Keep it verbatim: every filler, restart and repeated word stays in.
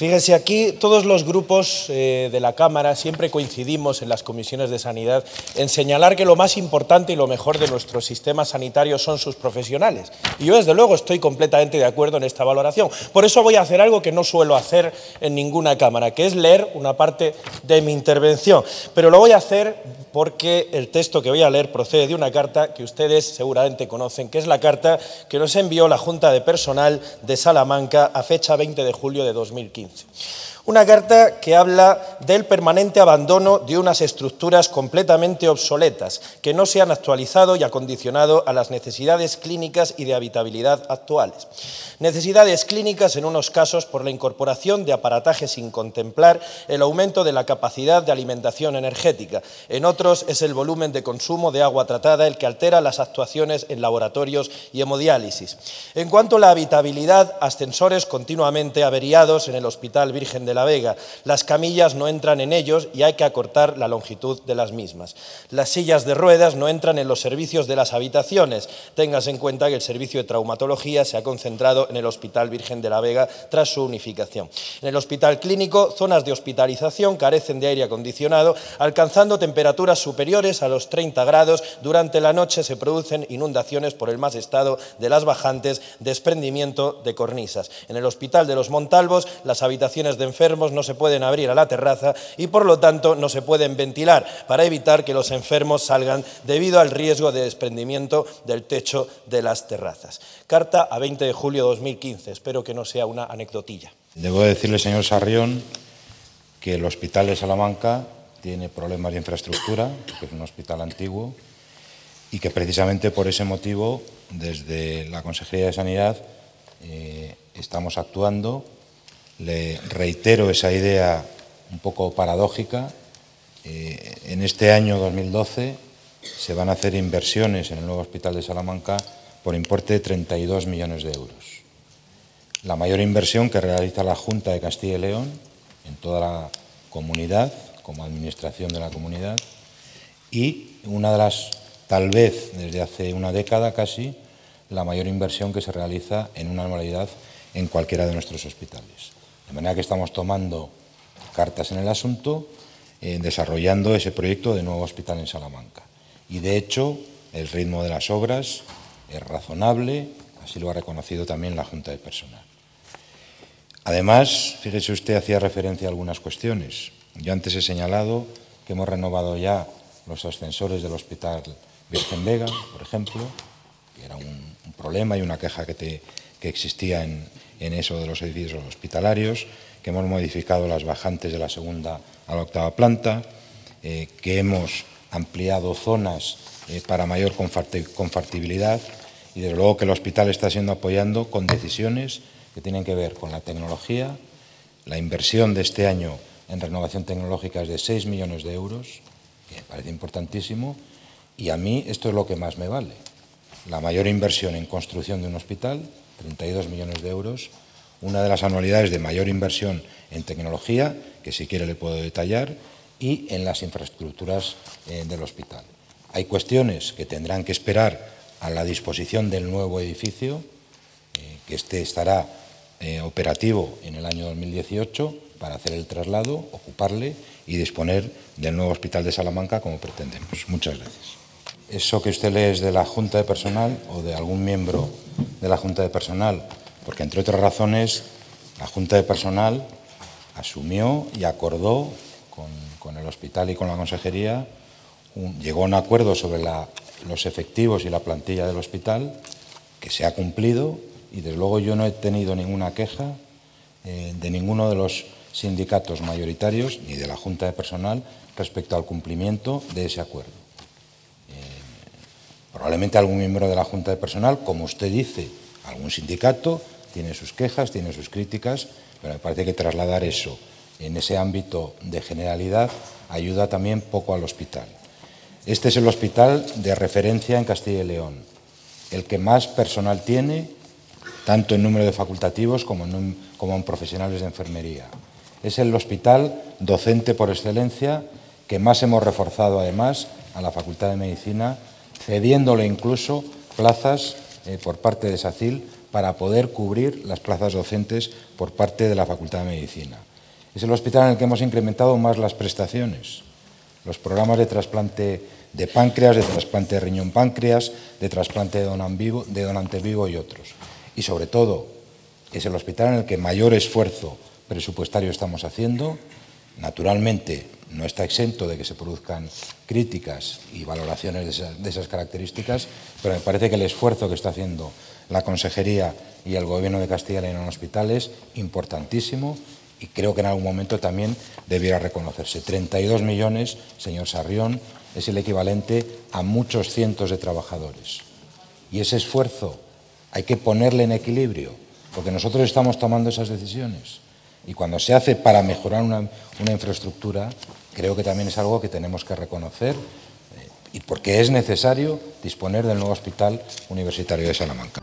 Fíjense, aquí todos los grupos eh, de la Cámara siempre coincidimos en las comisiones de sanidad en señalar que lo más importante y lo mejor de nuestro sistema sanitario son sus profesionales. Y yo, desde luego, estoy completamente de acuerdo en esta valoración. Por eso voy a hacer algo que no suelo hacer en ninguna Cámara, que es leer una parte de mi intervención. Pero lo voy a hacer porque el texto que voy a leer procede de una carta que ustedes seguramente conocen, que es la carta que nos envió la Junta de Personal de Salamanca a fecha veinte de julio de dos mil quince. Una carta que habla del permanente abandono de unas estructuras completamente obsoletas, que no se han actualizado y acondicionado a las necesidades clínicas y de habitabilidad actuales. Necesidades clínicas, en unos casos, por la incorporación de aparataje sin contemplar el aumento de la capacidad de alimentación energética. En otros, es el volumen de consumo de agua tratada el que altera las actuaciones en laboratorios y hemodiálisis. En cuanto a la habitabilidad, ascensores continuamente averiados en el Hospital Virgen de la Vega. Las camillas no entran en ellos y hay que acortar la longitud de las mismas. Las sillas de ruedas no entran en los servicios de las habitaciones. Téngase en cuenta que el servicio de traumatología se ha concentrado en el Hospital Virgen de la Vega tras su unificación. En el Hospital Clínico, zonas de hospitalización carecen de aire acondicionado, alcanzando temperaturas superiores a los treinta grados. Durante la noche se producen inundaciones por el mal estado de las bajantes, desprendimiento de cornisas. En el Hospital de los Montalvos, las habitaciones de enfermos no se pueden abrir a la terraza y, por lo tanto, no se pueden ventilar para evitar que los enfermos salgan debido al riesgo de desprendimiento del techo de las terrazas. Carta a veinte de julio de dos mil quince. Espero que no sea una anecdotilla. Debo decirle, señor Sarrión, que el Hospital de Salamanca tiene problemas de infraestructura, que es un hospital antiguo, y que precisamente por ese motivo, desde la Consejería de Sanidad, eh, estamos actuando. Le reitero esa idea un poco paradójica. Eh, en este año dos mil doce se van a hacer inversiones en el nuevo Hospital de Salamanca por importe de treinta y dos millones de euros. La mayor inversión que realiza la Junta de Castilla y León en toda la comunidad, como administración de la comunidad, y una de las, tal vez desde hace una década casi, la mayor inversión que se realiza en una anualidad en cualquiera de nuestros hospitales. De manera que estamos tomando cartas en el asunto, eh, desarrollando ese proyecto de nuevo hospital en Salamanca. Y de hecho, el ritmo de las obras es razonable, así lo ha reconocido también la Junta de Personal. Además, fíjese usted, hacía referencia a algunas cuestiones. Yo antes he señalado que hemos renovado ya los ascensores del Hospital Virgen Vega, por ejemplo, que era un, un problema y una queja que, te, que existía en... en eso de los edificios hospitalarios, que hemos modificado las bajantes de la segunda a la octava planta, eh, que hemos ampliado zonas eh, para mayor confortabilidad y, desde luego, que el hospital está siendo apoyado con decisiones que tienen que ver con la tecnología. La inversión de este año en renovación tecnológica es de seis millones de euros, que me parece importantísimo, y a mí esto es lo que más me vale. La mayor inversión en construcción de un hospital, treinta y dos millones de euros, una de las anualidades de mayor inversión en tecnología, que si quiere le puedo detallar, y en las infraestructuras eh, del hospital. Hay cuestiones que tendrán que esperar a la disposición del nuevo edificio, eh, que este estará eh, operativo en el año dos mil dieciocho para hacer el traslado, ocuparle y disponer del nuevo Hospital de Salamanca como pretendemos. Muchas gracias. Eso que usted lee es de la Junta de Personal o de algún miembro de la Junta de Personal, porque, entre otras razones, la Junta de Personal asumió y acordó con, con el hospital y con la Consejería, un, llegó a un acuerdo sobre la, los efectivos y la plantilla del hospital, que se ha cumplido, y desde luego yo no he tenido ninguna queja eh, de ninguno de los sindicatos mayoritarios ni de la Junta de Personal respecto al cumplimiento de ese acuerdo. Probablemente algún miembro de la Junta de Personal, como usted dice, algún sindicato, tiene sus quejas, tiene sus críticas, pero me parece que trasladar eso en ese ámbito de generalidad ayuda también poco al hospital. Este es el hospital de referencia en Castilla y León, el que más personal tiene, tanto en número de facultativos como en, como en profesionales de enfermería. Es el hospital docente por excelencia, que más hemos reforzado además a la Facultad de Medicina, cediéndole incluso plazas eh, por parte de SACIL para poder cubrir las plazas docentes por parte de la Facultad de Medicina. Es el hospital en el que hemos incrementado más las prestaciones, los programas de trasplante de páncreas, de trasplante de riñón páncreas, de trasplante de donante vivo, de donante vivo y otros. Y sobre todo, es el hospital en el que mayor esfuerzo presupuestario estamos haciendo. Naturalmente, no está exento de que se produzcan críticas y valoraciones de esas, de esas características, pero me parece que el esfuerzo que está haciendo la Consejería y el Gobierno de Castilla y León en hospitales es importantísimo y creo que en algún momento también debiera reconocerse. treinta y dos millones, señor Sarrión, es el equivalente a muchos cientos de trabajadores. Y ese esfuerzo hay que ponerle en equilibrio, porque nosotros estamos tomando esas decisiones. Y cuando se hace para mejorar una, una infraestructura, creo que también es algo que tenemos que reconocer, eh, y porque es necesario disponer del nuevo Hospital Universitario de Salamanca.